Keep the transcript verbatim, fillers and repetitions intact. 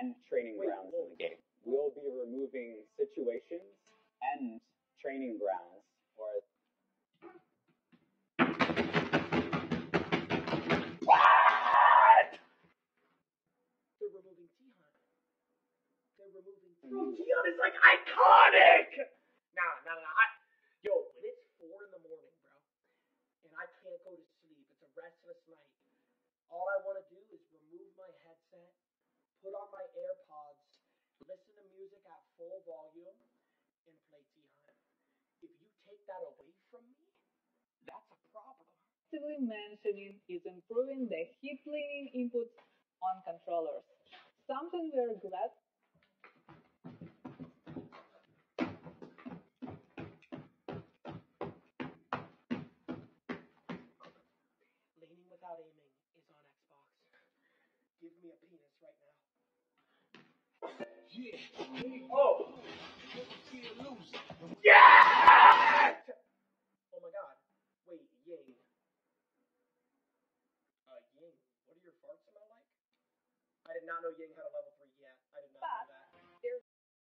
and training grounds in the game. We'll be removing situations and training grounds for what? They're removing Tiamat. They're removing Tiamat. Tiamat is like iconic! Nah, nah, nah. I, yo, when it's four in the morning, bro, and I can't go to sleep, it's a restless night. All I want to do is remove my headset, put on my AirPods, listen to music at full volume, and play Tiamat. If you take that away from me, that's a problem. Actively mentioning is improving the heat cleaning input on controllers. Something we're glad. Leaning without aiming is on Xbox. Give me a penis right now. Yeah. Oh. Yeah! Oh my god. Wait, Ying. Uh, Ying, what do your farts smell like? I did not know Ying had a level three yet. I did not know that.